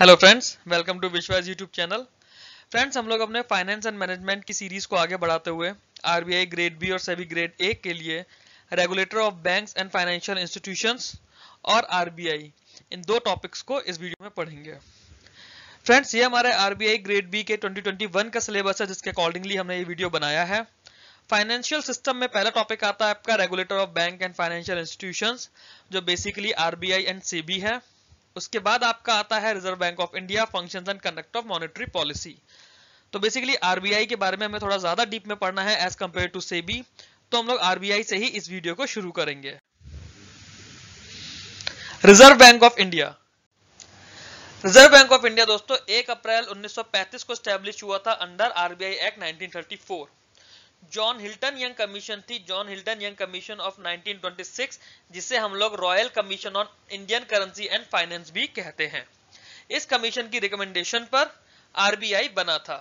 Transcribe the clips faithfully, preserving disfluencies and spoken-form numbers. Hello friends, welcome to विश्वाइज YouTube channel. Friends, हम लोग अपने फाइनेंस एंड मैनेजमेंट की सीरीज को आगे बढ़ाते हुए आरबीआई ग्रेड बी और सेबी ग्रेड ए के लिए regulator of banks and financial institutions और आरबीआई, इन दो टॉपिक्स को इस वीडियो में पढ़ेंगे। फ्रेंड्स, ये हमारे आरबीआई ग्रेड बी के ट्वेंटी ट्वेंटी वन का सिलेबस है, जिसके अकॉर्डिंगली हमने ये वीडियो बनाया है। फाइनेंशियल सिस्टम में पहला टॉपिक आता है आपका regulator of bank and financial institutions, जो बेसिकली आरबीआई एंड सेबी है। उसके बाद आपका आता है reserve bank of India, functions and conduct of monetary policy. तो बेसिकली आरबीआई के बारे में हमें थोड़ा ज्यादा डीप में पढ़ना है एज कंपेयर टू सेबी, तो हम लोग आरबीआई से ही इस वीडियो को शुरू करेंगे। Reserve bank of India. Reserve bank of India दोस्तों एक अप्रैल उन्नीस सौ पैंतीस को स्टैब्लिश हुआ था under RBI act nineteen thirty four. John Hilton Young commission थी, John Hilton Young commission of nineteen twenty six, जिसे हम लोग royal commission on Indian currency and finance भी कहते हैं। इस कमीशन की रिकमेंडेशन पर आरबीआई बना था।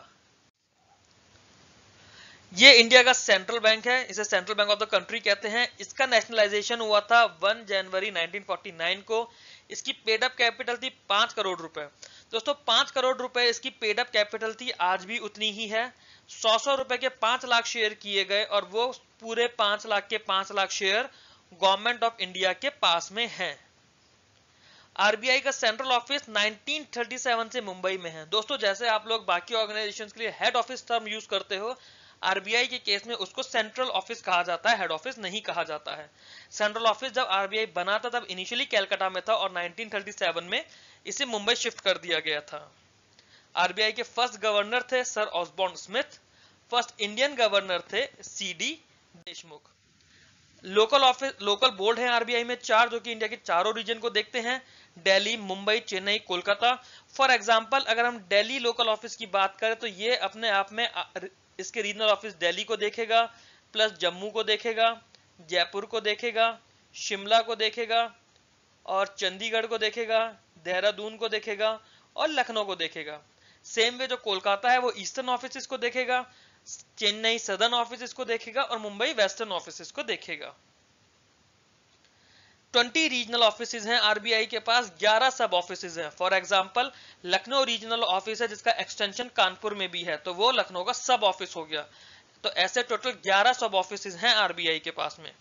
ये इंडिया का सेंट्रल बैंक है, इसे central bank of the country कहते हैं। इसका नेशनलाइजेशन हुआ था एक जनवरी नाइनटीन फोर्टी नाइन को। इसकी पेडअप कैपिटल थी पांच करोड़ रुपए। दोस्तों पांच करोड़ रुपए इसकी पेडअप कैपिटल थी, आज भी उतनी ही है। सौ सौ रुपए के पांच लाख शेयर किए गए और वो पूरे पांच लाख के पांच lakh share government of India के पास में हैं। आरबीआई का central office nineteen thirty seven से मुंबई में है। दोस्तों जैसे आप लोग बाकी ऑर्गेनाइजेशंस के लिए हेड ऑफिस टर्म यूज करते हो, आरबीआई के केस में उसको सेंट्रल ऑफिस कहा जाता है, हेड ऑफिस नहीं कहा जाता है। सेंट्रल ऑफिस जब आरबीआई बना था तब इनिशियली कैलकाटा में था और नाइनटीन थर्टी सेवन में इसे मुंबई शिफ्ट कर दिया गया था। आरबीआई के फर्स्ट गवर्नर थे sir Osborne Smith, first Indian governor थे C D Deshmukh. Local office local board हैं आरबीआई में चार, जो कि इंडिया के चारों रीजन को देखते हैं, दिल्ली, मुंबई, चेन्नई, कोलकाता। फॉर एग्जांपल अगर हम दिल्ली लोकल ऑफिस की बात करें तो ये अपने आप में इसके रीजनल ऑफिस दिल्ली को देखेगा, प्लस जम्मू को देखेगा, जयपुर को देखेगा, शिमला को देखेगा और चंडीगढ़ को देखेगा, देहरादून को देखेगा और लखनऊ को देखेगा। सेम वे जो कोलकाता है वो ईस्टर्न ऑफिस को देखेगा, चेन्नई सदर्न ऑफिस को देखेगा और मुंबई वेस्टर्न ऑफिस को देखेगा। ट्वेंटी रीजनल ऑफिसेज हैं आरबीआई के पास, ग्यारह सब ऑफिसेज हैं। For example Lucknow regional office है जिसका एक्सटेंशन कानपुर में भी है, तो वो लखनऊ का सब ऑफिस हो गया। तो ऐसे टोटल ग्यारह सब ऑफिसेज हैं आरबीआई के पास में।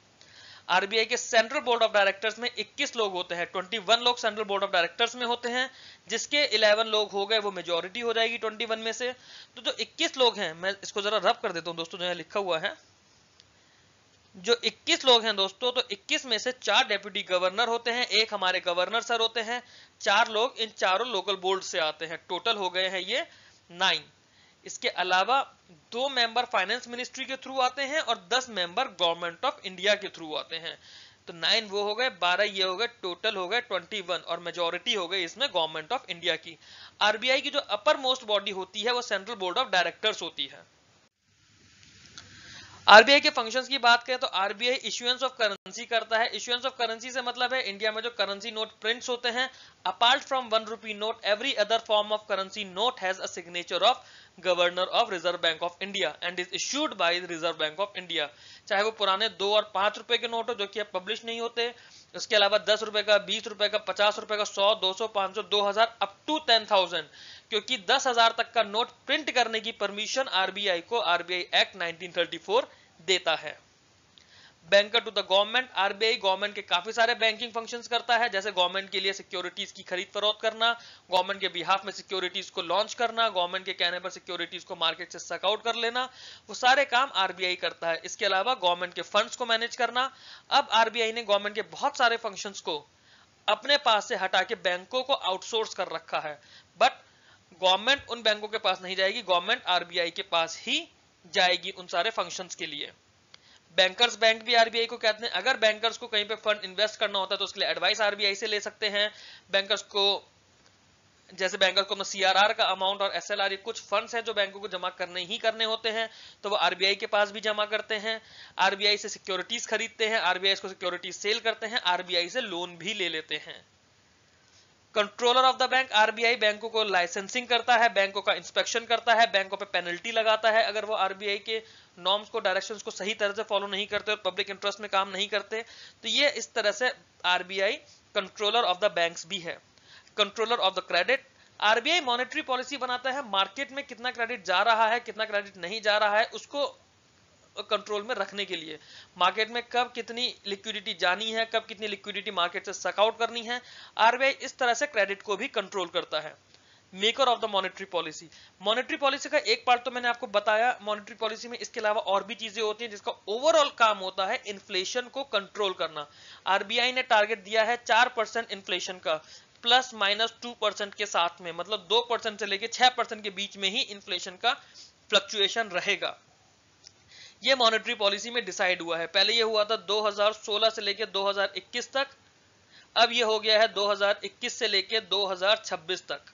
आरबीआई के सेंट्रल बोर्ड ऑफ डायरेक्टर्स में इक्कीस लोग होते हैं, इक्कीस लोग सेंट्रल बोर्ड ऑफ डायरेक्टर्स में होते हैं, जिसके ग्यारह लोग हो गए, वो मेजॉरिटी हो जाएगी इक्कीस में से। तो जो इक्कीस लोग हैं, मैं इसको जरा रफ कर देता हूं दोस्तों, जो यहाँ लिखा हुआ है, जो इक्कीस लोग हैं दोस्तों, तो इक्कीस में से चार डेप्यूटी गवर्नर होते हैं, एक हमारे गवर्नर सर होते हैं, चार लोग इन चारों लोकल बोर्ड से आते हैं, टोटल हो गए हैं ये नाइन। इसके अलावा दो मेंबर फाइनेंस मिनिस्ट्री के थ्रू आते हैं और दस मेंबर गवर्नमेंट ऑफ इंडिया के थ्रू आते हैं। तो नाइन वो हो गए, बारह ये हो गए, टोटल हो गए इक्कीस और मेजॉरिटी हो गई इसमें गवर्नमेंट ऑफ इंडिया की। आरबीआई की जो अपर मोस्ट बॉडी होती है वो सेंट्रल बोर्ड ऑफ डायरेक्टर्स होती है। आरबीआई के फंक्शंस की बात करें तो आरबीआई इश्यूएंस ऑफ करेंसी करता है। इश्यूएंस ऑफ करेंसी से मतलब है इंडिया में जो करेंसी नोट प्रिंट्स होते हैं, apart from one rupee note every other form of currency note has a signature of governor of reserve bank of India and is issued by reserve bank of India. चाहे वो पुराने दो और पांच रुपए के नोट हो जो कि अब पब्लिश नहीं होते, उसके अलावा दस रुपए का, बीस रुपए का, पचास रुपए का, सौ, दो सौ, पांच सौ, दो हजार अप टू टेन थाउजेंड, क्योंकि दस हजार तक का नोट प्रिंट करने की परमिशन आरबीआई को RBI act nineteen thirty four देता है। Banker to the government. RBI government के काफी सारे बैंकिंग फंक्शंस करता है, जैसे गवर्नमेंट के लिए सिक्योरिटीज की खरीद फरोख्त करना, गवर्नमेंट के बिहाफ में सिक्योरिटीज को लॉन्च करना, गवर्नमेंट के कहने पर सिक्योरिटीज को मार्केट से सकआउट कर लेना, वो सारे काम आरबीआई करता है। इसके अलावा गवर्नमेंट के फंड्स को मैनेज करना। अब आरबीआई ने गवर्नमेंट के बहुत सारे फंक्शंस को अपने पास से हटा के बैंकों को आउटसोर्स कर रखा है, बट गवर्नमेंट उन बैंकों के पास नहीं जाएगी, गवर्नमेंट आरबीआई के पास ही जाएगी उन सारे फंक्शंस के लिए। बैंकर्स बैंक भी आरबीआई को कहते हैं। अगर बैंकर्स को कहीं पे फंड इन्वेस्ट करना होता है तो उसके लिए एडवाइस आरबीआई से ले सकते हैं। बैंकर्स को जैसे बैंकर्स को अपना सीआरआर का अमाउंट और एसएलआर, ये कुछ फंड्स हैं जो बैंकों को जमा करने ही करने होते हैं, तो वो आरबीआई के पास भी जमा करते हैं। आरबीआई से सिक्योरिटीज खरीदते हैं, आरबीआई को सिक्योरिटीज सेल करते हैं, आरबीआई से लोन भी ले लेते हैं। Controller of the bank. RBI बैंकों को लाइसेंसिंग करता है, बैंकों का इंस्पेक्शन करता है, बैंकों पे पेनल्टी लगाता है अगर वो आरबीआई के नॉर्म्स को, डायरेक्शंस को सही तरह से फॉलो नहीं करते और पब्लिक इंटरेस्ट में काम नहीं करते। तो ये इस तरह से RBI controller of the banks भी है। Controller of the credit. RBI monetary policy बनाता है, मार्केट में कितना क्रेडिट जा रहा है कितना क्रेडिट नहीं जा रहा है उसको कंट्रोल में रखने के लिए, मार्केट में कब कितनी लिक्विडिटी जानी है कब कितनी लिक्विडिटी मार्केट से सकआउट करनी है, आरबीआई इस तरह से क्रेडिट को भी कंट्रोल करता है। Maker of the monetary policy, monetary policy का एक पार्ट तो मैंने आपको बताया, मॉनेटरी पॉलिसी में इसके अलावा और भी चीजें होती हैं जिसका ओवरऑल काम होता है इन्फ्लेशन को कंट्रोल करना। आरबीआई ने टारगेट दिया है चार परसेंट इन्फ्लेशन का, प्लस माइनस टू परसेंट के साथ में, मतलब दो परसेंट से लेकर छह परसेंट के बीच में ही इन्फ्लेशन का फ्लक्चुएशन रहेगा। ये मॉनेटरी पॉलिसी में डिसाइड हुआ है, पहले ये हुआ था दो हज़ार सोलह से लेकर दो हज़ार इक्कीस तक, अब ये हो गया है दो हज़ार इक्कीस से लेकर दो हज़ार छब्बीस तक।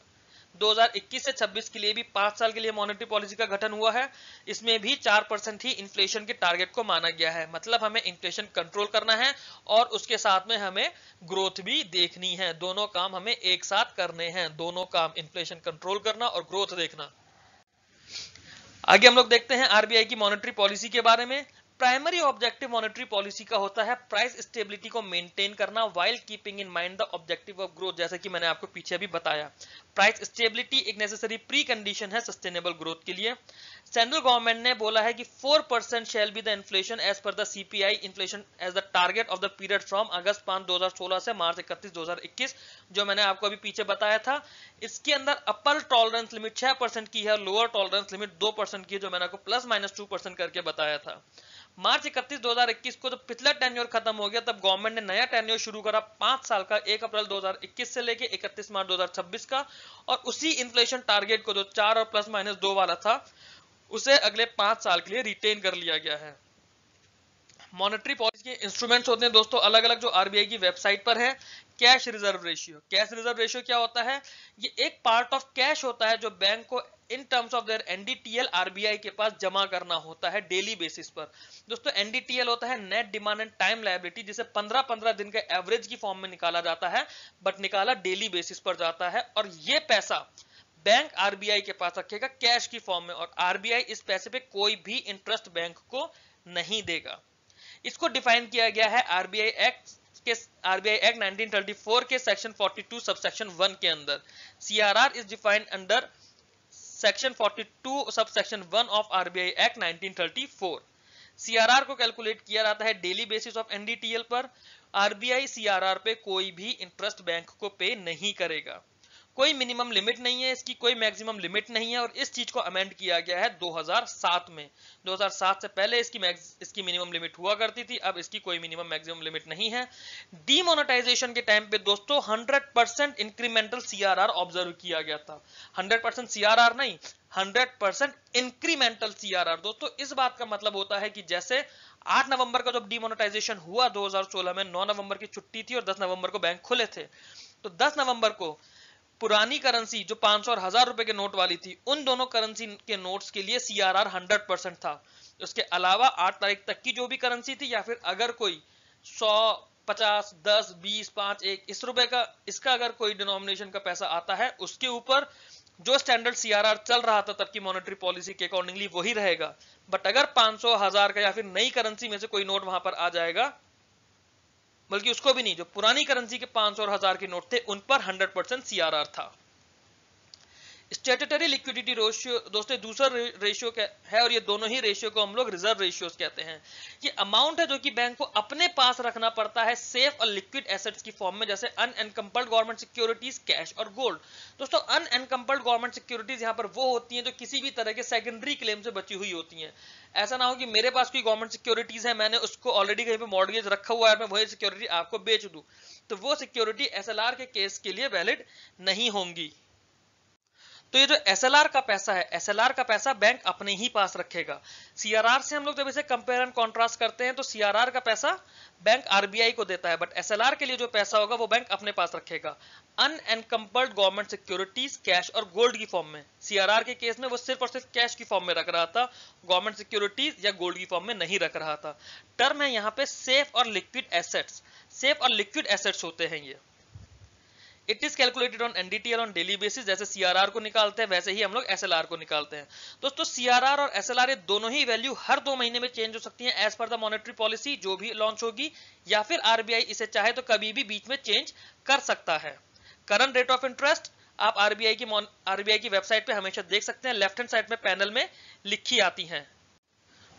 दो हज़ार इक्कीस से छब्बीस के लिए भी पांच साल के लिए मॉनेटरी पॉलिसी का गठन हुआ है, इसमें भी चार परसेंट ही इन्फ्लेशन के टारगेट को माना गया है, मतलब हमें इन्फ्लेशन कंट्रोल करना है और उसके साथ में हमें ग्रोथ भी देखनी है, दोनों काम हमें एक साथ करने हैं, दोनों काम इन्फ्लेशन कंट्रोल करना और ग्रोथ देखना। आगे हम लोग देखते हैं आरबीआई की मॉनेटरी पॉलिसी के बारे में। प्राइमरी ऑब्जेक्टिव मॉनेटरी पॉलिसी का होता है प्राइस स्टेबिलिटी को मेंटेन करना while keeping in mind the objective of growth, जैसा कि मैंने आपको पीछे भी बताया। प्राइस स्टेबिलिटी एक नेसेसरी प्री कंडीशन है सस्टेनेबल ग्रोथ के लिए। सेंट्रल गवर्नमेंट ने बोला है कि four percent shall be the inflation as per the CPI inflation as the target of the period from August पांच दो हजार सोलह से मार्च इकतीस दो हजार इक्कीस जो मैंने आपको अभी पीछे बताया था। इसके अंदर अपर टॉलरेंस लिमिट छह परसेंट की है, लोअर टॉलरेंस लिमिट दो परसेंट की है, जो मैंने आपको प्लस माइनस टू परसेंट करके बताया था। मार्च इकतीस दो हज़ार इक्कीस को जब तो पिछला टेन्योर खत्म हो गया तब गवर्नमेंट ने नया टेन्योर शुरू करा पांच साल का, एक अप्रैल दो हज़ार इक्कीस से लेके इकतीस मार्च दो हज़ार छब्बीस का, और उसी इन्फ्लेशन टारगेट को जो चार और प्लस माइनस दो वाला था उसे अगले पांच साल के लिए रिटेन कर लिया गया है। मॉनेटरी पॉलिसी के इंस्ट्रूमेंट्स होते हैं दोस्तों अलग अलग, जो आरबीआई की वेबसाइट पर है। Cash reserve ratio, cash reserve ratio क्या होता है? ये एक पार्ट ऑफ कैश होता है जो बैंक को in terms of their NDTL RBI के पास जमा करना होता है डेली बेसिस पर। दोस्तों एनडीटीएल होता है net demand and time liability, जिसे पंद्रह पंद्रह दिन के एवरेज की फॉर्म में निकाला जाता है, बट निकाला डेली बेसिस पर जाता है, और ये पैसा बैंक आरबीआई के पास रखेगा कैश की फॉर्म में, और आरबीआई इस पैसे पे कोई भी इंटरेस्ट बैंक को नहीं देगा। इसको डिफाइन किया गया है आरबीआई एक्ट के RBI act nineteen thirty four के सेक्शन बयालीस सबसेक्शन वन के अंदर। CRR is defined under section बयालीस subsection one of RBI act nineteen thirty four. CRR को कैलकुलेट किया जाता है डेली बेसिस ऑफ एनडीटीएल पर। आरबीआई सीआरआर पे कोई भी इंटरेस्ट बैंक को पे नहीं करेगा। कोई मिनिमम लिमिट नहीं है इसकी, कोई मैक्सिमम लिमिट नहीं है, और इस चीज को अमेंड किया गया है दो हज़ार सात में। दो हज़ार सात से पहले इसकी इसकी मिनिमम लिमिट हुआ करती थी, अब इसकी कोई मिनिमम मैक्सिमम लिमिट नहीं है। डीमोनेटाइजेशन के टाइम पे दोस्तों hundred percent incremental CRR observe किया गया था। हंड्रेड परसेंट सीआरआर नहीं, हंड्रेड परसेंट इंक्रीमेंटल सीआरआर। दोस्तों इस बात का मतलब होता है कि जैसे आठ नवंबर का जब डीमोनेटाइजेशन हुआ दो हज़ार सोलह में, नौ नवंबर की छुट्टी थी और दस नवंबर को बैंक खुले थे, तो दस नवंबर को पुरानी करेंसी जो पांच सौ और हजार रुपए के नोट वाली थी, उन दोनों करेंसी के नोट्स के लिए सीआरआर हंड्रेड परसेंट था। उसके अलावा आठ तारीख तक की जो भी करेंसी थी, या फिर अगर कोई सौ, पचास, दस, बीस, पाँच, एक इस रुपए का, इसका अगर कोई डिनोमिनेशन का पैसा आता है, उसके ऊपर जो स्टैंडर्ड सीआरआर चल रहा था तब की मॉनेटरी पॉलिसी के अकॉर्डिंगली वही रहेगा। बट अगर पांच सौ, हजार का या फिर नई करेंसी में से कोई नोट वहां पर आ जाएगा, बल्कि उसको भी नहीं, जो पुरानी करेंसी के पांच सौ और हजार के नोट थे उन पर हंड्रेड परसेंट सीआरआर था। स्टैट्यूटरी लिक्विडिटी रेशियो दोस्तों दूसरा रेशियो है, और ये दोनों ही रेशियो को हम लोग रिजर्व रेशियोस कहते हैं। ये अमाउंट है जो कि बैंक को अपने पास रखना पड़ता है सेफ और लिक्विड एसेट्स की फॉर्म में, जैसे अनएनकम्पल्ड गवर्नमेंट सिक्योरिटीज, कैश और गोल्ड। दोस्तों अनएनकम्पल्ड गवर्नमेंट सिक्योरिटीज यहाँ पर वो होती है जो किसी भी तरह के सेकेंडरी क्लेम से बची हुई होती है। ऐसा ना हो कि मेरे पास कोई गवर्नमेंट सिक्योरिटीज है, मैंने उसको ऑलरेडी कहीं पे मॉर्गेज रखा हुआ है, मैं वही सिक्योरिटी आपको बेच दूं, तो वो सिक्योरिटी एसएलआर के केस के लिए वैलिड नहीं होंगी। तो ये जो एसएलआर का पैसा है, एसएलआर का पैसा बैंक अपने ही पास रखेगा। सीआरआर से हम लोग जब इसे कंपेयर एंड कॉन्ट्रास्ट करते हैं तो सीआरआर का पैसा बैंक आरबीआई को देता है, बट एसएलआर के लिए जो पैसा होगा वो बैंक अपने पास रखेगा अनएनकम्पल्ड गवर्नमेंट सिक्योरिटीज, कैश और गोल्ड की फॉर्म में। सीआरआर के केस में वो सिर्फ और सिर्फ कैश की फॉर्म में रख रहा था, गवर्नमेंट सिक्योरिटीज या गोल्ड की फॉर्म में नहीं रख रहा था। टर्म है यहाँ पे सेफ और लिक्विड एसेट्स, सेफ और लिक्विड एसेट्स होते हैं ये। It is calculated on NDTL on daily basis, जैसे सीआरआर को निकालते हैं वैसे ही हम लोग एसएलआर को निकालते हैं। दोस्तों सीआरआर और एसएलआर ये दोनों ही वैल्यू हर दो महीने में चेंज हो सकती है as per the monetary policy जो भी लॉन्च होगी, या फिर आरबीआई इसे चाहे तो कभी भी बीच में चेंज कर सकता है। करंट रेट ऑफ इंटरेस्ट आप आरबीआई की आरबीआई की वेबसाइट पे हमेशा देख सकते हैं, लेफ्ट हैंड साइड में पैनल में लिखी आती हैं।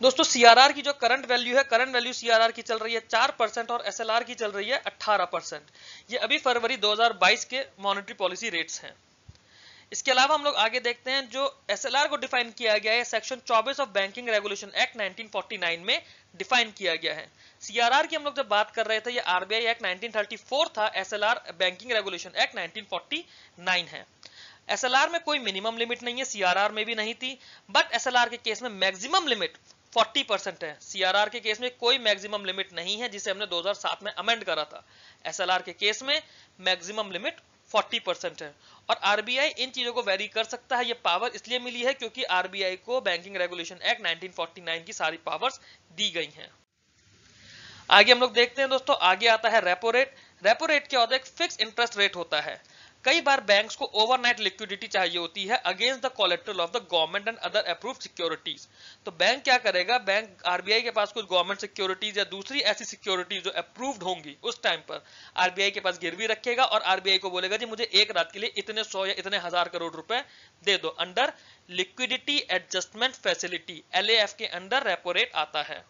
दोस्तों सीआरआर की जो करंट वैल्यू है, करंट वैल्यू सीआरआर की चल रही है चार परसेंट और एसएलआर की चल रही है अठारह परसेंट। ये अभी फरवरी दो हज़ार बाईस के मॉनेटरी पॉलिसी रेट्स हैं। इसके अलावा हम लोग आगे देखते हैं जो एसएलआर को डिफाइन किया गया है सेक्शन चौबीस of banking regulation act nineteen forty nine में डिफाइन किया गया है। सीआरआर की हम लोग जब बात कर रहे थे ये RBI act nineteen thirty four था, SLR banking regulation act nineteen forty nine है। एसएलआर में कोई मिनिमम लिमिट नहीं है, सीआरआर में भी नहीं थी, बट एसएलआर के केस में मैक्सिमम लिमिट चालीस परसेंट है। सीआरआर के केस में कोई मैक्सिमम लिमिट नहीं है, जिसे हमने दो हज़ार सात में अमेंड करा था। एसएलआर के केस में मैक्सिमम लिमिट चालीस परसेंट है और आरबीआई इन चीजों को वेरी कर सकता है। ये पावर इसलिए मिली है क्योंकि आरबीआई को banking regulation act nineteen forty nine की सारी पावर्स दी गई हैं। आगे हम लोग देखते हैं दोस्तों, आगे आता है रेपो रेट। रेपो रेट क्या होता है? एक फिक्स इंटरेस्ट रेट होता है। कई बार बैंक्स को ओवरनाइट लिक्विडिटी चाहिए होती है against the collateral of the government and other approved securities. तो बैंक क्या करेगा, बैंक आरबीआई के पास कुछ गवर्नमेंट सिक्योरिटीज या दूसरी ऐसी सिक्योरिटीज जो अप्रूव्ड होंगी उस टाइम पर आरबीआई के पास गिरवी रखेगा और आरबीआई को बोलेगा जी मुझे एक रात के लिए इतने सौ या इतने हजार करोड़ रुपए दे दो। Under liquidity adjustment facility L A F के अंडर रेपो रेट आता है।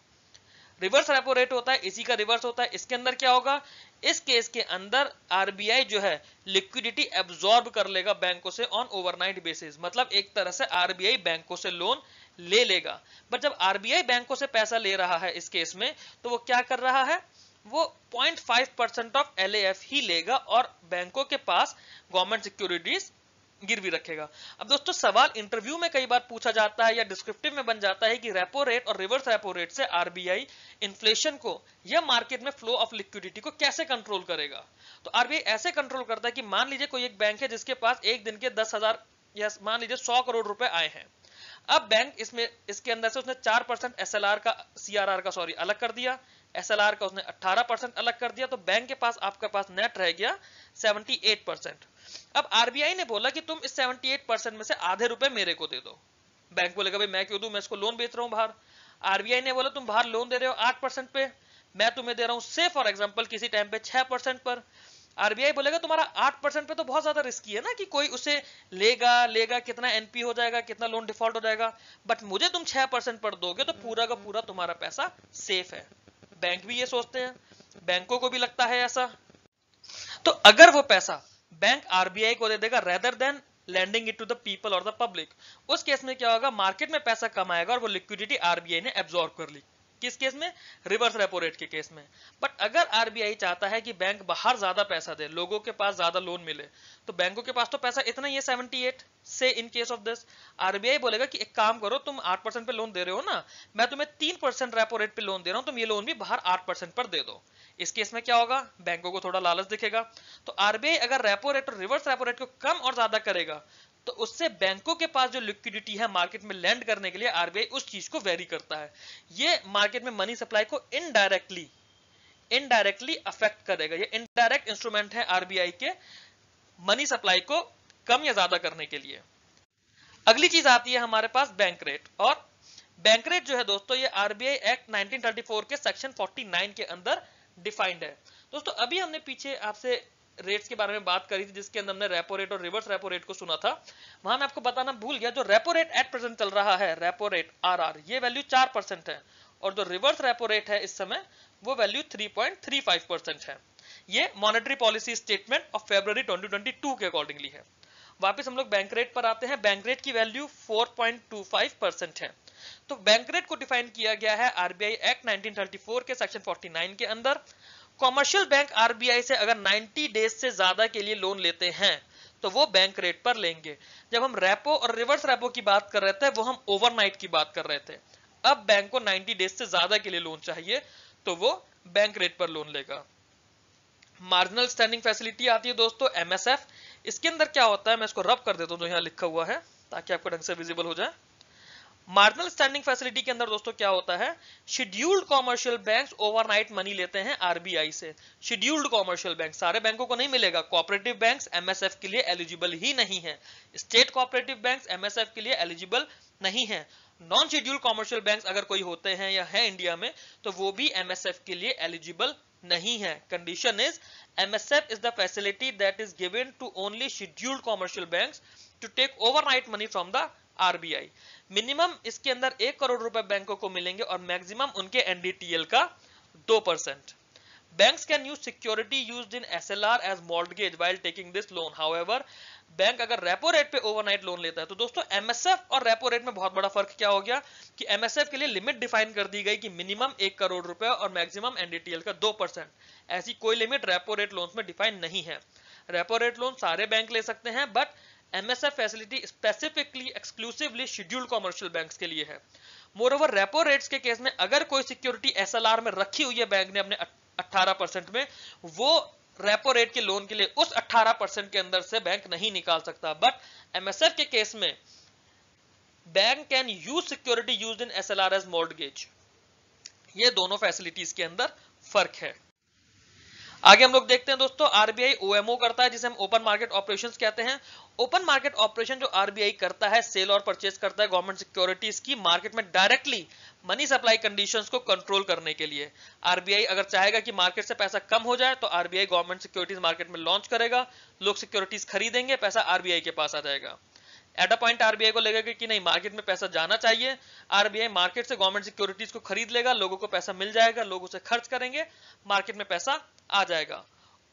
रिवर्स रेपो रेट होता है, इसी का रिवर्स होता है। इसके अंदर क्या होगा, इस केस के अंदर आरबीआई जो है लिक्विडिटी एब्जॉर्ब कर लेगा बैंकों से ऑन ओवरनाइट बेसिस, मतलब एक तरह से आरबीआई बैंकों से लोन ले लेगा। बट जब आरबीआई बैंकों से पैसा ले रहा है इस केस में, तो वो क्या कर रहा है, वो point five percent of L A F ही लेगा और बैंकों के पास गवर्नमेंट सिक्योरिटीज गिरवी रखेगा। अब दोस्तों सवाल इंटरव्यू में कई बार पूछा जाता है या डिस्क्रिप्टिव में बन जाता है कि रेपो रेट और रिवर्स रेपो रेट से आरबीआई इन्फ्लेशन को या मार्केट में फ्लो ऑफ लिक्विडिटी को कैसे कंट्रोल करेगा। तो आरबीआई ऐसे कंट्रोल करता है कि मान लीजिए कोई एक बैंक है जिसके पास एक दिन के दस हजार या मान लीजिए सौ करोड़ रुपए आए हैं। अब बैंक इसमें इसके अंदर से उसने चार परसेंट एस एल आर का सी आर आर का सॉरी अलग कर दिया, एस एल आर का उसने अठारह परसेंट अलग कर दिया, तो बैंक के पास आपके पास नेट रह गया अठहत्तर परसेंट। अब आरबीआई ने बोला कि तुम इस अठहत्तर परसेंट में से आधे रुपए मेरे को दे दो। बैंक बोलेगा भाई मैं क्यों दूं, मैं इसको लोन बेच रहा हूं बाहर। आरबीआई ने बोला तुम बाहर लोन दे रहे हो आठ परसेंट पे, मैं तुम्हें दे रहा हूं से फॉर एग्जाम्पल किसी टाइम पे छह परसेंट पर। आरबीआई बोलेगा तुम्हारा आठ परसेंट पे तो बहुत ज्यादा रिस्की है ना कि कोई उसे लेगा लेगा कितना एनपी हो जाएगा, कितना लोन डिफॉल्ट हो जाएगा, बट मुझे तुम छह परसेंट पर दोगे तो पूरा का पूरा तुम्हारा पैसा सेफ है। बैंक भी ये सोचते हैं, बैंकों को भी लगता है ऐसा। तो अगर वो पैसा बैंक आरबीआई को दे देगा rather than lending it to the people और द पब्लिक, उस केस में क्या होगा, मार्केट में पैसा कम आएगा और वो लिक्विडिटी आरबीआई ने एब्जॉर्ब कर ली। किस केस में, रिवर्स रेपो रेट के केस में। बट अगर आरबीआई चाहता है कि बैंक बाहर ज्यादा पैसा दे, लोगों के पास ज्यादा लोन मिले, तो बैंकों के पास तो पैसा इतना ही है अठहत्तर से in case of this. RBI बोलेगा कि एक काम करो, तुम आठ परसेंट पे लोन दे रहे हो ना, मैं तुम्हें तीन परसेंट रेपो रेट पे लोन दे रहा हूं, तुम ये लोन भी बाहर आठ परसेंट पर दे दो। इस केस में क्या होगा, बैंकों को थोड़ा लालच दिखेगा। तो आरबीआई अगर रेपो रेट और रिवर्स रेपो रेट को कम और ज्यादा करेगा तो उससे बैंकों के पास जो लिक्विडिटी है मार्केट में लैंड करने के लिए आरबीआई उस चीज को वेरी करता है। ये मार्केट में मनी सप्लाई को इनडायरेक्टली इनडायरेक्टली अफेक्ट करेगा। ये इनडायरेक्ट इंस्ट्रूमेंट है आरबीआई के मनी सप्लाई को कम या ज्यादा करने के लिए। अगली चीज आती है हमारे पास बैंक रेट, और बैंक रेट जो है दोस्तों ये RBI act nineteen thirty four के सेक्शन फोर्टी नाइन के अंदर डिफाइंड है। दोस्तों अभी हमने पीछे आपसे रेट्स के बारे में बात करी थी जिसके अंदर हमने रेपो रेट और रिवर्स रेपो रेट को सुना था, वहां मैं आपको बताना भूल गया जो रेपो रेट एट प्रेजेंट चल रहा है, रेपो रेट आरआर, ये वैल्यू चार परसेंट है और जो रिवर्स रेपो रेट है इस समय वो वैल्यू तीन पॉइंट तीन पाँच परसेंट है। ये monetary policy statement of February twenty twenty two के अकॉर्डिंगली है। वापस हम लोग बैंक रेट पर आते हैं, बैंक रेट की वैल्यू चार पॉइंट दो पाँच परसेंट है। तो बैंक रेट को डिफाइन किया गया है RBI act nineteen thirty four के सेक्शन फोर्टी नाइन के अंदर। कॉमर्शियल बैंक आरबीआई से अगर नब्बे डेज से ज्यादा के लिए लोन लेते हैं तो वो बैंक रेट पर लेंगे। जब हम रेपो और रिवर्स रेपो की बात कर रहे थे वो हम ओवरनाइट की बात कर रहे थे, अब बैंक को नब्बे डेज से ज्यादा के लिए लोन चाहिए तो वो बैंक रेट पर लोन लेगा। मार्जिनल स्टैंडिंग फैसिलिटी आती है दोस्तों एम एस एफ। इसके अंदर क्या होता है, मैं इसको रब कर देता हूँ जो यहाँ लिखा हुआ है ताकि आपको ढंग से विजिबल हो जाए। मार्जिनल स्टैंडिंग फैसिलिटी के अंदर दोस्तों क्या होता है, scheduled commercial banks overnight money लेते हैं आरबीआई से। शेड्यूल्ड कॉमर्शियल बैंक सारे बैंकों को नहीं मिलेगा, कोऑपरेटिव बैंक्स एमएसएफ के लिए एलिजिबल ही नहीं है, स्टेट कोऑपरेटिव बैंक्स एमएसएफ के लिए एलिजिबल नहीं है। नॉन शेड्यूल्ड कॉमर्शियल बैंक अगर कोई होते हैं या है इंडिया में तो वो भी एमएसएफ के लिए एलिजिबल नहीं है. Condition is M S F is the facility that is given to only scheduled commercial banks to take overnight money from the R B I. Minimum इसके अंदर एक करोड़ रुपए बैंकों को मिलेंगे और मैक्सिमम उनके N D T L का two percent. Banks can use security used in S L R as mortgage while taking this loan. However, bank अगर रेपो रेट पे ओवरनाइट लोन लेता है तो दोस्तों M S F और repo rate में बहुत बड़ा फर्क क्या हो गया कि M S F के लिए लिमिट डिफाइन कर दी गई कि मिनिमम एक करोड़ रुपए और maximum N D T L का दो परसेंट. ऐसी कोई लिमिट रेपो रेट लोन्स में डिफाइन नहीं है. रेपो रेट लोन सारे बैंक ले सकते हैं but M S F facility specifically exclusively scheduled commercial banks के लिए है. मोरओवर रेपो रेट्स के केस में अगर कोई सिक्योरिटी S L R में रखी हुई है बैंक ने अपने अठारह परसेंट में, वो रेपो रेट के लोन के लिए उस अठारह परसेंट के अंदर से बैंक नहीं निकाल सकता. बट M S F के केस में bank can use security used in S L R as mortgage. ये दोनों फैसिलिटीज के अंदर फर्क है. आगे हम लोग देखते हैं दोस्तों R B I O M O करता है जिसे हम ओपन मार्केट ऑपरेशंस कहते हैं. ओपन मार्केट ऑपरेशन जो R B I करता है सेल और परचेज करता है गवर्नमेंट सिक्योरिटीज की मार्केट में डायरेक्टली मनी सप्लाई कंडीशंस को कंट्रोल करने के लिए. R B I अगर चाहेगा कि मार्केट से पैसा कम हो जाए तो R B I government securities market में लॉन्च करेगा, लोग सिक्योरिटीज खरीदेंगे, पैसा R B I के पास आ जाएगा. At a point R B I को लगेगा कि नहीं मार्केट में पैसा जाना चाहिए, R B I मार्केट से गवर्नमेंट सिक्योरिटीज को खरीद लेगा, लोगों को पैसा मिल जाएगा, लोग उसे खर्च करेंगे, मार्केट में पैसा आ जाएगा.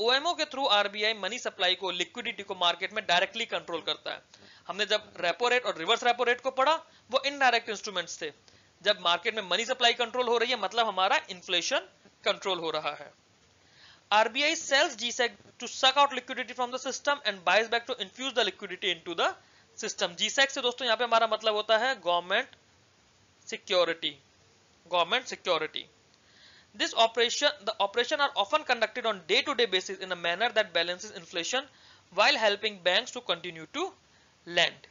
O M O के through R B I money supply को, लिक्विडिटी को मार्केट में डायरेक्टली कंट्रोल करता है. हमने जब रेपो रेट और रिवर्स रेपो रेट को पढ़ा वो इनडायरेक्ट इंस्ट्रूमेंट्स थे. जब मार्केट में मनी सप्लाई कंट्रोल हो रही है मतलब हमारा इन्फ्लेशन कंट्रोल हो रहा है. R B I sells G-Sec to suck out liquidity from the system and buys back to infuse the liquidity into the system. G-Sec से दोस्तों यहाँ पे हमारा मतलब होता है government security. Government security This operation, the operation are often conducted on day-to-day basis in a manner that balances inflation while helping banks to continue to lend.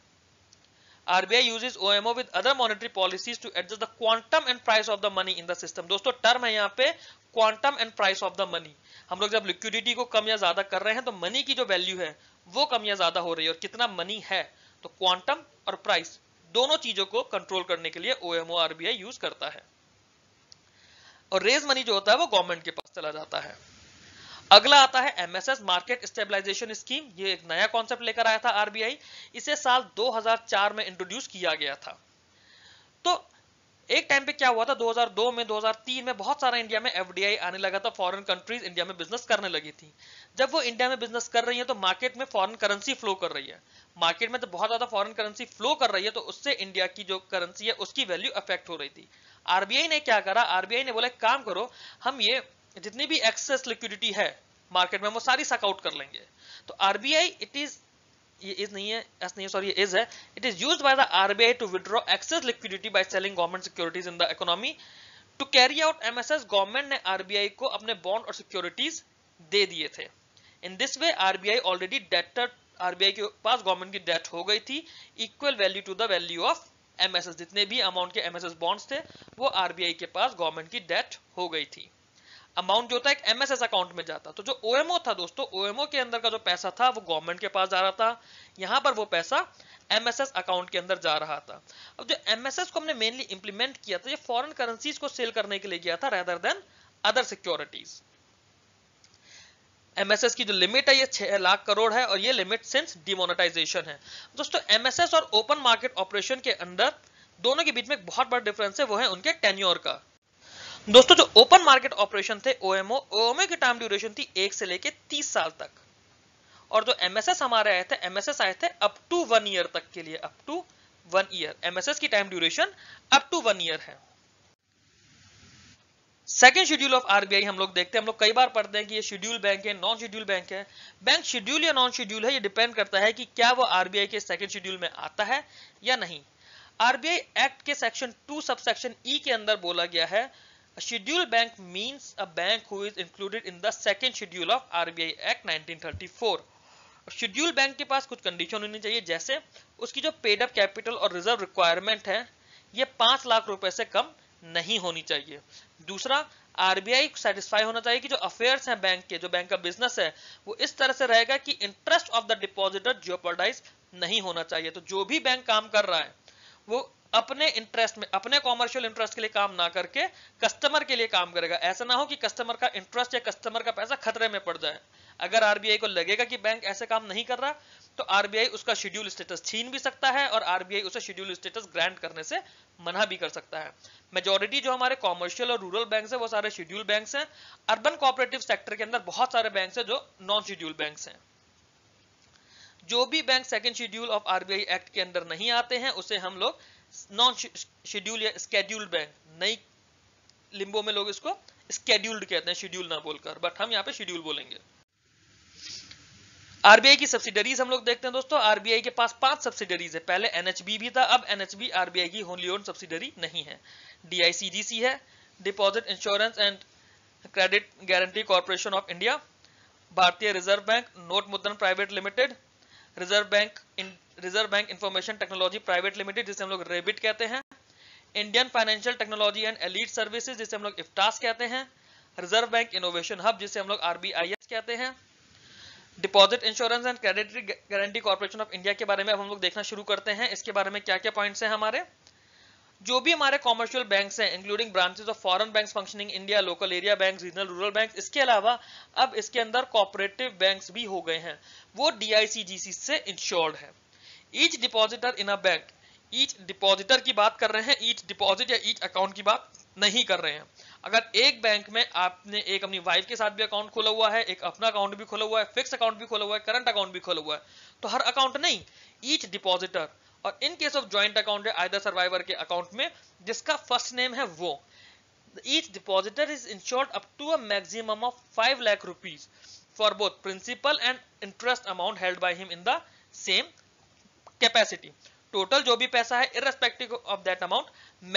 R B I uses O M O with other monetary policies to adjust the quantum and price of the money in the system. दोस्तों term है यहाँ पे quantum and price of the money. हम लोग जब liquidity को कम या ज्यादा कर रहे हैं तो money की जो value है वो कम या ज्यादा हो रही है और कितना money है तो quantum और price दोनों चीजों को control करने के लिए O M O R B I use करता है और रेज मनी जो होता है वो गवर्नमेंट के पास चला जाता है. अगला आता है M S S market stabilisation scheme. ये एक नया कॉन्सेप्ट लेकर आया था R B I. इसे साल दो हज़ार चार में इंट्रोड्यूस किया गया था. तो एक टाइम पे क्या हुआ था दो हज़ार दो में दो हज़ार तीन में बहुत सारा इंडिया में F D I आने लगा था. फॉरेन कंट्रीज इंडिया में बिजनेस करने लगी थी. जब वो इंडिया में बिजनेस कर रही है तो मार्केट में फॉरेन करेंसी फ्लो कर रही है. मार्केट में तो बहुत ज्यादा फॉरेन करेंसी फ्लो कर रही है तो उससे इंडिया की जो करेंसी है उसकी वैल्यू अफेक्ट हो रही थी. R B I ने क्या करा, R B I ने बोला काम करो हम ये जितनी भी एक्सेस लिक्विडिटी है मार्केट में वो सारी सकआउट कर लेंगे. तो R B I it is ये इज नहीं है एस नहीं है सॉरी ये इज है it is used by the R B I to withdraw excess liquidity by selling government securities in the economy to carry out M S S. गवर्नमेंट ने R B I को अपने bond और securities दे दिए थे. In this way R B I already debtor R B I के पास government की डेट हो गई थी equal value to the value of M S S. जितने भी अमाउंट के M S S बॉन्ड्स थे वो R B I के पास गवर्नमेंट की डेट हो गई थी. अमाउंट जो था एक M S S अकाउंट में जाता. तो जो O M O था दोस्तों O M O के अंदर का जो पैसा था वो गवर्नमेंट के पास जा रहा था. यहाँ पर वो पैसा M S S अकाउंट के अंदर जा रहा था. अब जो M S S को हमने मेनली इंप्लीमेंट किया था ये फॉरेन करेंसीज को सेल करने के लिए किया था rather than other securities. M S S की जो लिमिट है ये छह लाख करोड़ है और ये लिमिट सिंस डिमोनेटाइजेशन है. दोस्तों M S S और ओपन मार्केट ऑपरेशन के अंदर दोनों के बीच में एक बहुत बड़ा डिफरेंस है, वो है उनके टेन्योर का. दोस्तों जो ओपन मार्केट ऑपरेशन थे O M O, O M O की टाइम ड्यूरेशन थी एक से लेके तीस साल तक और जो M S S हमारे आए थे M S S आए थे अप टू वन ईयर तक के लिए. Up to one year M S S की time duration up to one year है. Second schedule of R B I हम लोग देखते हैं. हम लोग कई बार पढ़ते हैं कि ये शेड्यूल बैंक है, नॉन शेड्यूल बैंक है. बैंक शेड्यूल या नॉन शेड्यूल है ये डिपेंड करता है कि क्या वो R B I के सेकेंड शेड्यूल में आता है या नहीं. R B I एक्ट के सेक्शन टू सबसेक्शन ई के अंदर बोला गया है schedule bank means a bank who is included in the second schedule of R B I act nineteen thirty four. Schedule bank के पास कुछ कंडीशन होनी चाहिए जैसे उसकी जो पेड अप कैपिटल और रिजर्व रिक्वायरमेंट है ये पांच लाख रुपए से कम नहीं होनी चाहिए. दूसरा R B I सेटिस्फाई होना चाहिए कि जो अफेयर्स हैं बैंक के, जो बैंक का बिजनेस है वो इस तरह से रहेगा कि interest of the depositor jeopardise नहीं होना चाहिए. तो जो भी बैंक काम कर रहा है वो अपने इंटरेस्ट में, अपने कॉमर्शियल इंटरेस्ट के लिए काम ना करके कस्टमर के लिए काम करेगा। ऐसा ना हो कि कस्टमर का इंटरेस्ट या कस्टमर का पैसा खतरे में पड़ जाए। अगर आरबीआई को लगेगा कि बैंक ऐसे काम नहीं कर रहा तो आरबीआई उसका शेड्यूल स्टेटस छीन भी सकता है और आरबीआई उसे शेड्यूल स्टेटस ग्रांट करने से मना भी कर सकता है। मेजॉरिटी जो हमारे कॉमर्शियल और रूरल बैंक्स हैं वो सारे शेड्यूल बैंक्स हैं। अर्बन कोऑपरेटिव सेक्टर के अंदर बहुत सारे बैंक्स हैं जो नॉन शेड्यूल बैंक्स हैं। जो भी bank second schedule of RBI act के अंदर नहीं आते हैं उसे हम लोग नॉन शेड्यूल या स्केड्यूल्ड बैंक, नई लिंबो में लोग इसको स्केड्यूल्ड कहते हैं, शेड्यूल ना बोलकर, बट हम यहाँ पे शेड्यूल बोलेंगे। आरबीआई की सब्सिडरीज हम लोग देखते हैं दोस्तों। आरबीआई के पास पांच सब्सिडरीज है। पहले एनएचबी भी था, अब एनएचबी आरबीआई की होली ओन सब्सिडरी नहीं है। डीआईसीजीसी है, deposit insurance and credit guarantee corporation of India, Bharatiya reserve bank, note Mudran private limited, reserve bank reserve bank information technology private limited जिसे हम लोग रेबिट कहते हैं, Indian financial technology and allied services जिसे हम लोग इफ्टास कहते हैं, रिजर्व बैंक इनोवेशन हब जिसे हम लोग आरबीआईएस कहते हैं, deposit insurance and credit guarantee corporation of India के बारे में अब हम लोग देखना शुरू करते हैं। इसके बारे में क्या क्या पॉइंट्स हैं हमारे। जो भी हमारे कॉमर्शियल बैंक्स हैं including branches of foreign banks functioning India, local area bank, regional rural banks, इसके अलावा अब इसके अंदर कोऑपरेटिव बैंक्स भी हो गए हैं, वो डीआईसीजीसी से इंश्योर्ड है। Each depositor in a bank, each depositor की बात कर रहे हैं, ईच डिपॉजिट या ईच अकाउंट की बात नहीं कर रहे हैं। अगर एक बैंक में आपने एक अपनी वाइफ के साथ भी अकाउंट खोला हुआ है, एक अपना अकाउंट भी खोला हुआ है, फिक्स अकाउंट भी खोला हुआ है, करंट अकाउंट भी खोला हुआ है, तो हर अकाउंट नहीं, ईच डिपॉजिटर, और in case of joint account है आइदर सर्वाइवर के अकाउंट में जिसका फर्स्ट नेम है वो। Each depositor is insured up to a maximum of five lakh rupees for both principal and interest amount held by him in the same capacity. Total जो भी पैसा है irrespective of that amount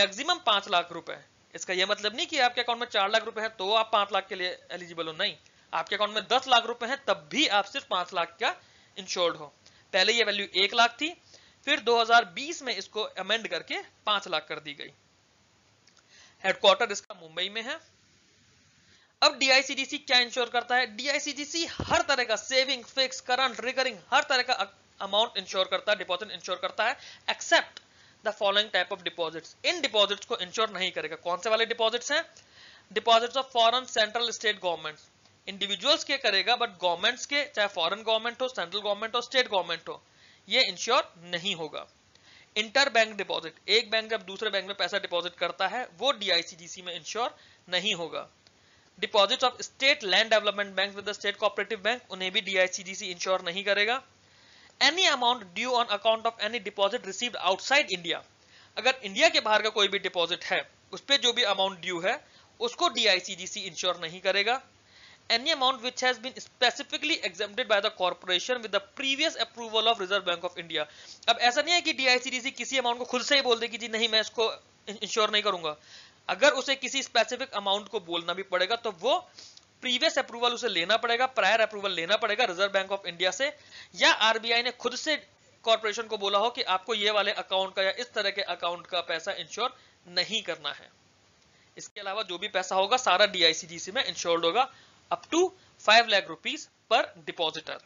maximum पांच लाख रुपए। इसका यह मतलब नहीं कि आपके अकाउंट में चार लाख रुपए है तो आप पांच लाख के लिए एलिजिबल हो, नहीं, आपके अकाउंट में दस लाख रुपए है तब भी आप सिर्फ पांच लाख का इंश्योर्ड हो। पहले यह वैल्यू एक लाख थी, फिर दो हज़ार बीस में इसको अमेंड करके पांच लाख कर दी गई। हेडक्वार्टर इसका मुंबई में है। अब डीआईसीजीसी क्या इंश्योर करता है? डीआईसीजीसी हर तरह का सेविंग, फिक्स, करंट, रिकरिंग हर तरह का अमाउंट इंश्योर करता है, डिपॉजिट इंश्योर करता है, except the following type of deposits. इन डिपॉजिट्स को इंश्योर नहीं करेगा। कौन से वाले डिपॉजिट्स हैं? Deposits of foreign central state governments. Individuals के करेगा बट गवर्नमेंट्स के, चाहे फॉरेन गवर्नमेंट हो, सेंट्रल गवर्नमेंट हो, स्टेट गवर्नमेंट हो, ये इंश्योर नहीं होगा। इंटर बैंक डिपॉजिट, एक बैंक जब दूसरे बैंक में पैसा डिपॉजिट करता है वो डीआईसीजीसी में इंश्योर नहीं होगा। Deposit of state land development bank with the state cooperative bank, उन्हें भी डीआईसीजीसी इंश्योर नहीं करेगा। Any amount due on account of any deposit received outside India, अगर इंडिया के बाहर का कोई भी डिपॉजिट है उस पर जो भी अमाउंट ड्यू है उसको डीआईसीजीसी इंश्योर नहीं करेगा। Any amount which has been specifically exempted by the corporation with the previous approval of Reserve Bank of India. अब ऐसा नहीं है कि D I C G C किसी अमाउंट को खुद से ही बोल दे कि जी नहीं मैं इसको इंश्योर नहीं करूंगा। अगर उसे किसी स्पेसिफिक अमाउंट को बोलना भी पड़ेगा तो वो प्रीवियस अप्रूवल उसे लेना पड़ेगा, प्रायर अप्रूवल लेना पड़ेगा रिजर्व बैंक ऑफ इंडिया से, या आरबीआई ने खुद से कॉर्पोरेशन को बोला हो कि आपको ये वाले अकाउंट का या इस तरह के अकाउंट का पैसा इंश्योर नहीं करना है। इसके अलावा जो भी पैसा होगा सारा डीआईसीजीसी में इंश्योर्ड होगा up to five lakh rupees पर डिपॉजिटर।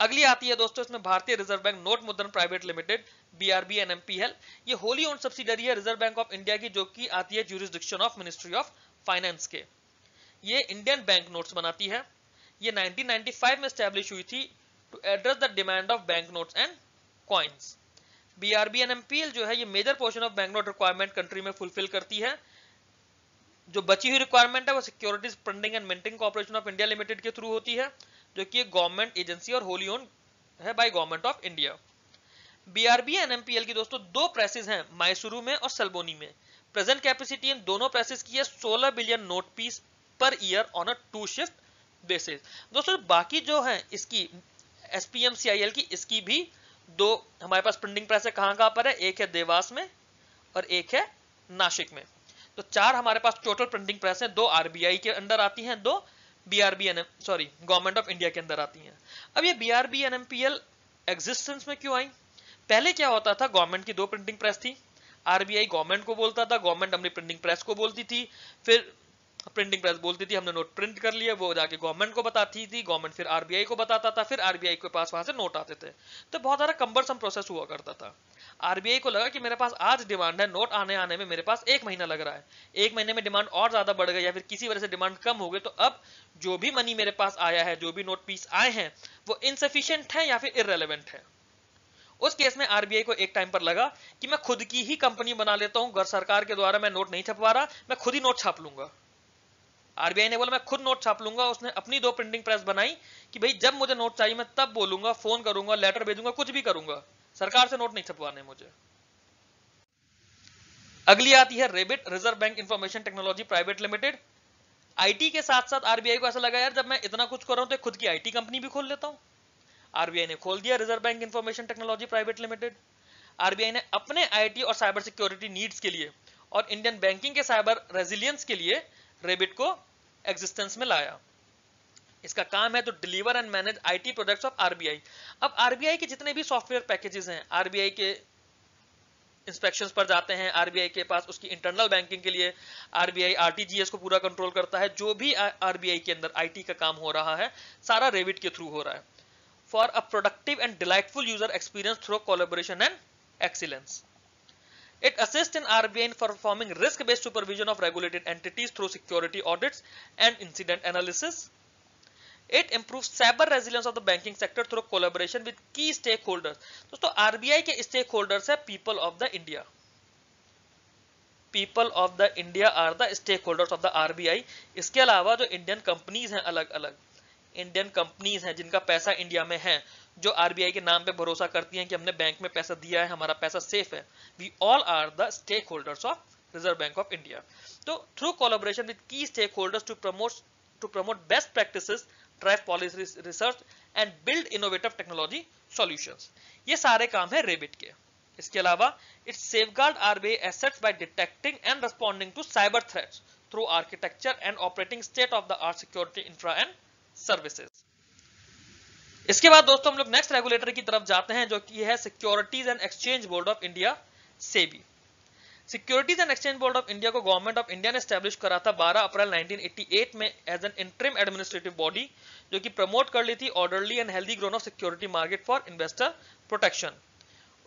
अगली आती है दोस्तों इसमें Bharatiya reserve bank note Mudran private limited, B R B N M P L. ये होली ओन सब्सिडरी है रिजर्व बैंक ऑफ इंडिया की, जो कि आती है jurisdiction of ministry of finance के। ये इंडियन बैंक नोट्स बनाती है। ये नाइनटीन नाइंटी फाइव में स्टैब्लिश हुई थी to address the demand of bank notes and coins. B R B N M P L जो है ये major portion of bank note requirement country में फुलफिल करती है। जो बची हुई रिक्वायरमेंट है वो securities printing and minting corporation of India limited के थ्रू होती है, जो कि एक गवर्नमेंट एजेंसी और होली ओन है by government of India. BRBNMPL की दोस्तों दो प्रेसेस हैं, मैसूरू में और सलबोनी में। प्रेजेंट कैपेसिटी इन दोनों प्रेसेस की है सोलह billion note piece per year on a two shift basis. दोस्तों बाकी जो है इसकी एसपीएमसीआईएल की, इसकी भी दो हमारे पास प्रिंटिंग प्रेस है। कहाँ कहाँ पर है? एक है देवास में और एक है नासिक में। तो चार हमारे पास टोटल प्रिंटिंग प्रेस है। दो आरबीआई के अंदर आती हैं, दो BRBN sorry government of India के अंदर आती हैं। अब ये बीआरबीएनएमपीएल एग्जिस्टेंस में क्यों आई? पहले क्या होता था, गवर्नमेंट की दो प्रिंटिंग प्रेस थी। आरबीआई गवर्नमेंट को बोलता था, गवर्नमेंट अपनी प्रिंटिंग प्रेस को बोलती थी, फिर प्रिंटिंग प्रेस बोलती थी हमने नोट प्रिंट कर लिया, वो जाके गवर्नमेंट को बताती थी, गवर्नमेंट फिर आरबीआई को बताता था, फिर आरबीआई के पास वहां से नोट आते थे। तो बहुत सारा कंबरसम प्रोसेस हुआ करता था। आरबीआई को लगा कि मेरे पास आज डिमांड है, नोट आने आने में मेरे पास एक महीना लग रहा है, एक महीने में डिमांड और ज्यादा बढ़ गई या फिर किसी वजह से डिमांड कम हो गई, तो अब जो भी मनी मेरे पास आया है, जो भी नोट पीस आए हैं, वो इनसफिशिएंट है या फिर इररेलेवेंट है। उस केस में आरबीआई को एक टाइम पर लगा कि मैं खुद की ही कंपनी बना लेता हूं, सरकार के द्वारा मैं नोट नहीं छपवा रहा, मैं खुद ही नोट छाप लूंगा। आरबीआई ने बोला मैं खुद नोट छाप लूंगा, उसने अपनी दो प्रिंटिंग प्रेस बनाई कि भाई जब मुझे नोट चाहिए मैं तब बोलूंगा, फोन करूंगा, लेटर भेजूंगा, कुछ भी करूंगा, सरकार से नोट नहीं छपवाने मुझे। अगली आती है ReBIT, reserve bank information technology private limited. IT के साथ साथ आरबीआई को ऐसा लगा यार जब मैं इतना कुछ कर रहा हूं तो खुद की आईटी कंपनी भी खोल लेता हूं। आरबीआई ने खोल दिया reserve bank information technology private limited. RBI ने अपने आईटी और साइबर सिक्योरिटी नीड्स के लिए और इंडियन बैंकिंग के साइबर रेजिलियंस के लिए रेबिट को एग्जिस्टेंस में लाया। इसका काम है तो deliver and manage IT products of RBI. अब आरबीआई के जितने भी सॉफ्टवेयर पैकेजेस हैं, आरबीआई के इंस्पेक्शंस पर जाते हैं, आरबीआई के पास उसकी इंटरनल बैंकिंग के लिए आरबीआई आरटीजीएस को पूरा कंट्रोल करता है, जो भी आरबीआई के अंदर आईटी का काम हो रहा है सारा रेबिट के थ्रू हो रहा है। For a productive and delightful user experience through collaboration and excellence. It assists in R B I in performing risk-based supervision of regulated entities through security audits and incident analysis. It improves cyber resilience of the banking sector through collaboration with key stakeholders. दोस्तों R B I के stakeholders हैं people of the India. People of the India are the stakeholders of the R B I. इसके अलावा जो Indian companies हैं अलग-अलग, Indian companies हैं जिनका पैसा इंडिया में है, जो आरबीआई के नाम पे भरोसा करती हैं कि हमने बैंक में पैसा दिया है, हमारा पैसा सेफ है, we all are the stakeholders of reserve bank of India. तो through collaboration with key stakeholders to promote to promote best practices, drive policy research and build innovative technology solutions. ये सारे काम है ReBIT के। इसके अलावा it safeguard RBI assets by detecting and responding to cyber threats through architecture and operating state of the art security infra and services. इसके बाद दोस्तों हम लोग नेक्स्ट रेगुलेटर की तरफ जाते हैं, जो कि है securities and exchange board of India SEBI. Securities and exchange board of India को गवर्नमेंट ऑफ इंडिया ने एस्टेब्लिश करा था बारह अप्रैल उन्नीस सौ अट्ठासी में as an interim administrative body, जो कि प्रमोट कर ली थी orderly and healthy growth of security market for investor protection.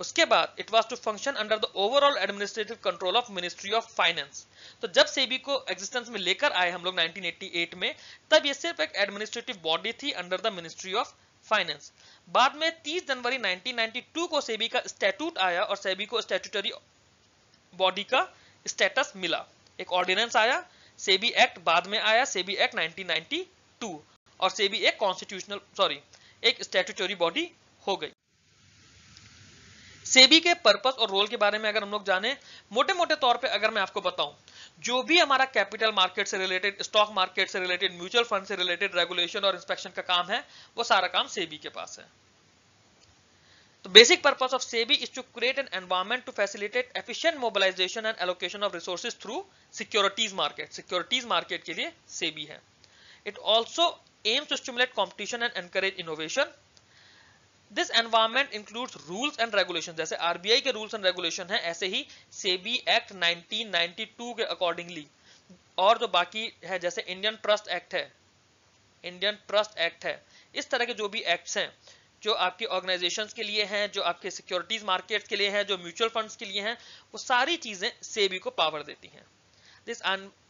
उसके बाद it was to function under the overall administrative control of ministry of finance. तो जब सेबी को एग्जिस्टेंस में लेकर आए हम लोग उन्नीस सौ अट्ठासी में, तब ये सिर्फ एक एडमिनिस्ट्रेटिव बॉडी थी under the ministry of finance. बाद में तीस जनवरी उन्नीस सौ बानवे को सेबी का स्टैट्यूट आया और सेबी को स्टैट्यूटरी बॉडी का स्टेटस मिला। एक ऑर्डिनेंस आया, सेबी एक्ट बाद में आया, सेबी एक्ट उन्नीस सौ बानवे, और सेबी एक कॉन्स्टिट्यूशनल सॉरी एक स्टैट्यूटरी बॉडी हो गई। सेबी के पर्पस और रोल के बारे में अगर हम लोग जाने, मोटे मोटे तौर पे अगर मैं आपको बताऊं, जो भी हमारा कैपिटल मार्केट से रिलेटेड, स्टॉक मार्केट से रिलेटेड, म्यूचुअल फंड से रिलेटेड रेगुलेशन और इंस्पेक्शन का काम है, वो सारा काम सेबी के पास है। तो basic purpose of SEBI is to create an environment to facilitate efficient mobilisation and allocation of resources through securities market. Securities market के लिए सेबी है। It also aims to stimulate competition and encourage innovation. This environment includes rules and regulation, जैसे RBI के rules and regulation है, ऐसे ही SEBI act उन्नीस सौ बानवे के अकॉर्डिंगली, और जो बाकी है जैसे इंडियन ट्रस्ट एक्ट है, इंडियन ट्रस्ट एक्ट है, इस तरह के जो भी एक्ट्स हैं जो आपके ऑर्गेनाइजेशंस के लिए हैं, जो आपके सिक्योरिटीज मार्केट्स के लिए हैं, जो म्यूचुअल फंड्स के लिए हैं, वो सारी चीजें सेबी को पावर देती हैं। This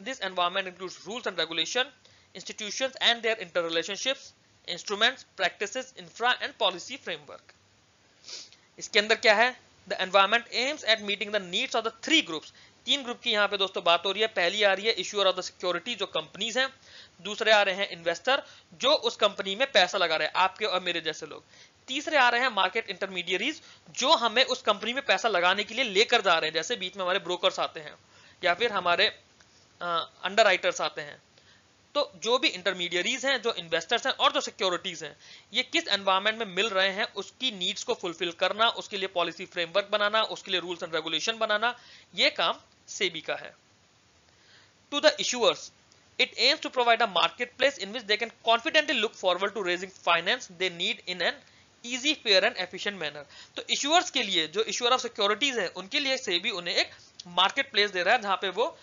this environment includes rules and regulation, institutions and their interrelationships, instruments, practices, infra and policy framework. इसके अंदर क्या है, the environment aims at meeting the needs of the three groups. तीन ग्रुप की यहाँ पे दोस्तों बात हो रही है। पहली आ रही है इश्यूअर ऑफ द सिक्योरिटी, जो कंपनीज हैं, दूसरे आ रहे हैं इन्वेस्टर, जो उस कंपनी में पैसा लगा रहे हैं, आपके और मेरे जैसे लोग, तीसरे आ रहे हैं मार्केट इंटरमीडियरीज, जो हमें उस कंपनी में पैसा लगाने के लिए लेकर जा रहे हैं, जैसे बीच में हमारे ब्रोकर्स आते हैं या फिर हमारे अंडर राइटर्स आते हैं। तो जो भी इंटरमीडियरीज हैं, जो इन्वेस्टर्स हैं और जो सिक्योरिटीज हैं, ये किस एनवायरमेंट में मिल रहे हैं, उसकी नीड्स को फुलफिल करना, उसके लिए पॉलिसी फ्रेमवर्क बनाना, उसके लिए रूल्स एंड रेगुलेशन बनाना, ये काम सेबी का है। To the issuers, it aims to provide a market place in which they can confidently look forward to raising finance they need in an easy, fair and efficient manner. तो issuers के लिए, जो issuer of securities है, उनके लिए सेबी उन्हें एक market place they रहा है, जहां पे वो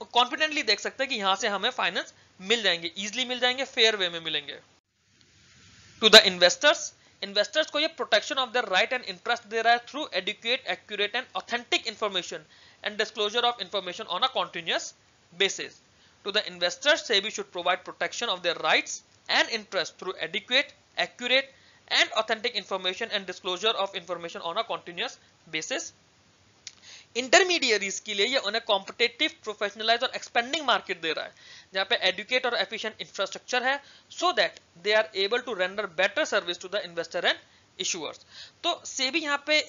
कॉन्फिडेंटली देख सकते हैं कि यहां से हमें फाइनेंस मिल जाएंगे, इजिली मिल जाएंगे, फेयर वे में मिलेंगे। टू द इन्वेस्टर्स, इन्वेस्टर्स को ये protection of their right and interest दे रहा है through adequate, accurate and authentic information and disclosure of information on a continuous basis. To the investors, SEBI should provide protection of their rights and interests through adequate, accurate and authentic information and disclosure of information on a continuous basis. Intermediaries के लिए ये उन्हें competitive, professionalized और expanding market दे रहा है, जहाँ पे educate और efficient infrastructure है, so that they are able to render better service to the investor and issuers. तो SEBI यहाँ पे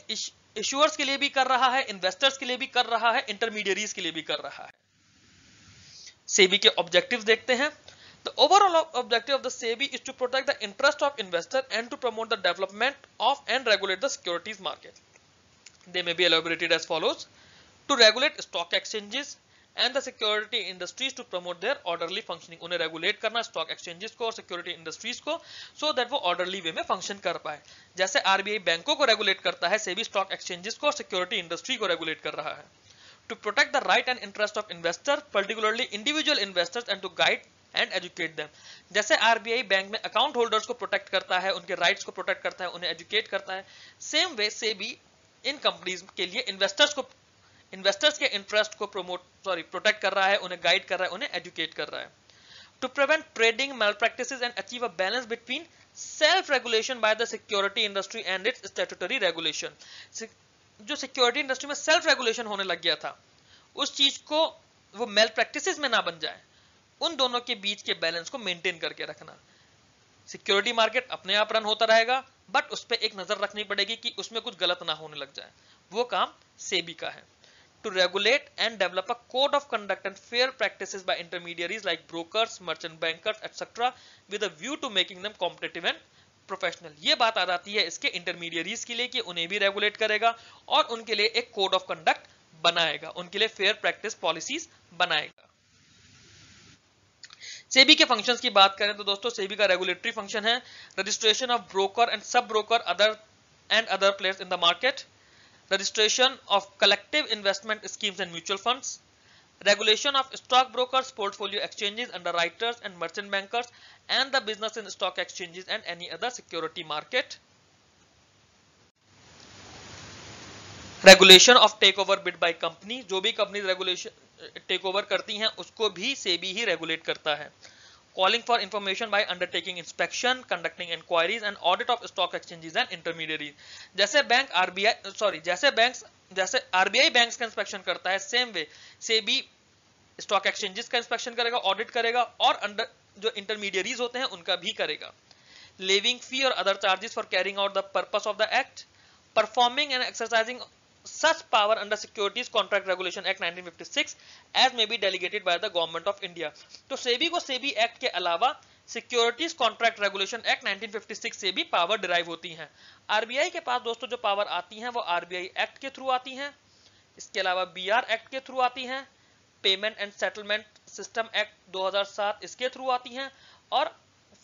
इश्यूअर्स के लिए भी कर रहा है, इन्वेस्टर्स के लिए भी कर रहा है, इंटरमीडियरीज के लिए भी कर रहा है। सेबी के ऑब्जेक्टिव्स देखते हैं। The overall objective of the SEBI is to protect the interest of investor and to promote the development of and regulate the securities market. They may be elaborated as follows: to regulate stock exchanges and the security industries to promote their orderly functioning. उन्हें regulate करना stock exchanges को और security industries को, so that वो orderly वे में function कर पाए। जैसे आरबीआई बैंकों को रेगुलेट करता है, सेबी स्टॉक एक्सचेंजेस को और सिक्योरिटी इंडस्ट्री को रेगुलेट कर रहा है। To protect the right and interest of investor, particularly individual investors, and to guide and educate them. जैसे आरबीआई बैंक में अकाउंट होल्डर्स को प्रोटेक्ट करता है, उनके राइट्स को प्रोटेक्ट करता है, उन्हें एजुकेट करता है, सेम वे सेबी इन कंपनीज के लिए इन्वेस्टर्स को इन्वेस्टर्स के इंटरेस्ट को प्रोमोट सॉरी प्रोटेक्ट कर रहा है, उन्हें गाइड कर रहा है, उन्हें एजुकेट कर रहा है। To prevent trading malpractices and achieve a balance between self regulation by the security industry and its statutory regulation. जो सिक्योरिटी इंडस्ट्री में सेल्फ रेगुलेशन होने लग गया था, उस चीज को वो मेल प्रैक्टिसेस में ना बन जाए, उन दोनों के बीच के बैलेंस को मेंटेन करके रखना। सिक्योरिटी मार्केट अपने आप रन होता रहेगा, बट उस पर एक नजर रखनी पड़ेगी कि उसमें कुछ गलत ना होने लग जाए, वो काम सेबी का है। To regulate and develop a code of conduct and fair practices by intermediaries like brokers, merchant bankers, et cetera, with a view to making them competitive and professional. ये बात आ जाती है इसके intermediaries के लिए कि उन्हें भी regulate करेगा और उनके लिए एक code of conduct बनाएगा, उनके लिए fair practice policies बनाएगा। सेबी के functions की बात करें तो दोस्तों सेबी का regulatory function है registration of broker and sub broker other and other players in the market. Registration of collective investment schemes and mutual funds, regulation of stock brokers, portfolio exchanges, underwriters and merchant bankers, and the business in stock exchanges and any other security market. Regulation of takeover bid by company, जो भी company regulation takeover करती हैं उसको भी सेबी ही regulate करता है। Calling for information by undertaking inspection, conducting inquiries and audit of stock exchanges and intermediaries. जैसे bank RBI sorry जैसे बैंक जैसे आरबीआई बैंक्स का इंस्पेक्शन करता है, same way SEBI stock exchanges का इंस्पेक्शन करेगा, ऑडिट करेगा और अंडर जो इंटरमीडियरीज होते हैं उनका भी करेगा। लेविंग फी और other charges for carrying out the purpose of the act, performing and exercising such power under Securities Contract Regulation Act nineteen fifty-six as may be delegated by the Government of India. तो सेबी को SEBI act के अलावा securities contract regulation act nineteen fifty-six से भी power derive होती हैं। RBI के पास दोस्तों जो पावर आती हैं वो आरबीआई एक्ट के थ्रू आती हैं, इसके अलावा बीआर एक्ट के थ्रू आती हैं, payment and settlement system act दो हज़ार सात इसके थ्रू आती हैं और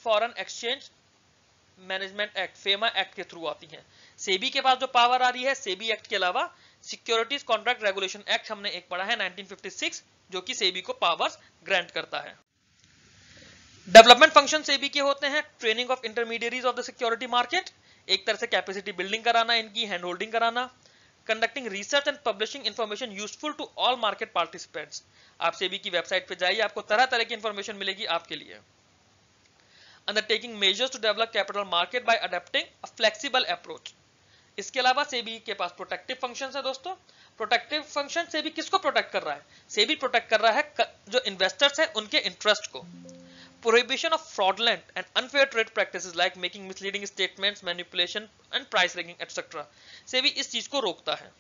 foreign exchange management act FEMA act के थ्रू आती हैं। सेबी के पास जो पावर आ रही है सेबी एक्ट के अलावा सिक्योरिटीज कॉन्ट्रैक्ट रेगुलेशन एक्ट हमने एक पढ़ा है nineteen fifty-six जो कि सेबी को पावर्स ग्रांट करता है। डेवलपमेंट फंक्शन सेबी के होते हैं training of intermediaries of the security market, एक तरह से कैपेसिटी बिल्डिंग कराना, इनकी हैंड होल्डिंग कराना, conducting research and publishing information useful to all market participants. आप सेबी की वेबसाइट पर जाइए, आपको तरह तरह की इंफॉर्मेशन मिलेगी आपके लिए। Undertaking measures to develop capital market by adapting a flexible approach. इसके अलावा सेबी के पास प्रोटेक्टिव फंक्शंस है दोस्तों। प्रोटेक्टिव फंक्शन सेबी किसको प्रोटेक्ट कर रहा है? सेबी प्रोटेक्ट कर रहा है जो इन्वेस्टर्स हैं उनके इंटरेस्ट को। Prohibition of fraudulent and unfair trade practices like making misleading statements, manipulation and price rigging et cetera. SEBI इस चीज को रोकता है।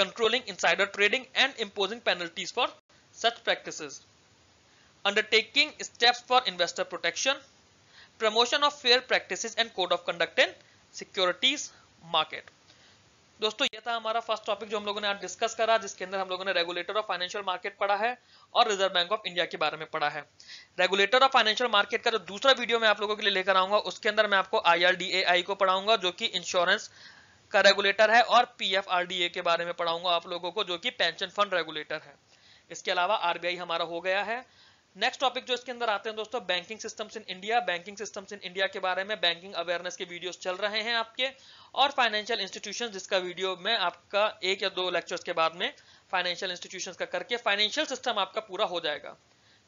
Controlling insider trading and imposing penalties for such practices. Undertaking steps for investor protection. Promotion of fair practices and code of conduct in securities market. दोस्तों ये था हमारा first topic जो हम लोगों ने आज डिस्कस करा, जिसके अंदर हम लोगों ने रेगुलेटर ऑफ फाइनेंशियल मार्केट पढ़ा है और रिजर्व बैंक ऑफ इंडिया के बारे में पढ़ा है। रेगुलेटर ऑफ फाइनेंशियल मार्केट का जो दूसरा वीडियो मैं आप लोगों के लिए लेकर आऊंगा उसके अंदर मैं आपको आई आर डी ए आई को पढ़ाऊंगा जो कि इंश्योरेंस का रेगुलेटर है और P F R D A के बारे में पढ़ाऊंगा आप लोगों को जो कि पेंशन फंड रेगुलेटर है। इसके अलावा आरबीआई हमारा हो गया है। नेक्स्ट टॉपिक जो इसके अंदर आते हैं दोस्तों, banking systems in India. Banking systems in India के बारे में बैंकिंग अवेयरनेस के वीडियोस चल रहे हैं आपके, और फाइनेंशियल इंस्टीट्यूशंस, जिसका वीडियो मैं आपका एक या दो लेक्चर्स के बाद में फाइनेंशियल इंस्टीट्यूशंस का करके फाइनेंशियल सिस्टम आपका पूरा हो जाएगा।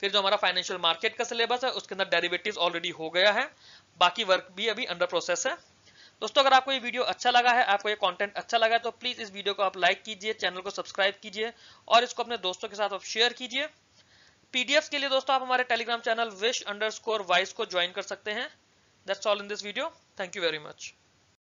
फिर जो हमारा फाइनेंशियल मार्केट का सिलेबस है उसके अंदर डेरिवेटिव्स ऑलरेडी हो गया है, बाकी वर्क भी अभी अंडर प्रोसेस है। दोस्तों अगर आपको ये वीडियो अच्छा लगा है, आपको ये कंटेंट अच्छा लगा है, तो प्लीज इस वीडियो को आप लाइक कीजिए, चैनल को सब्सक्राइब कीजिए और इसको अपने दोस्तों के साथ आप शेयर कीजिए। पीडीएफ के लिए दोस्तों आप हमारे Telegram channel wish underscore wise को ज्वाइन कर सकते हैं। That's all in this video. Thank you very much.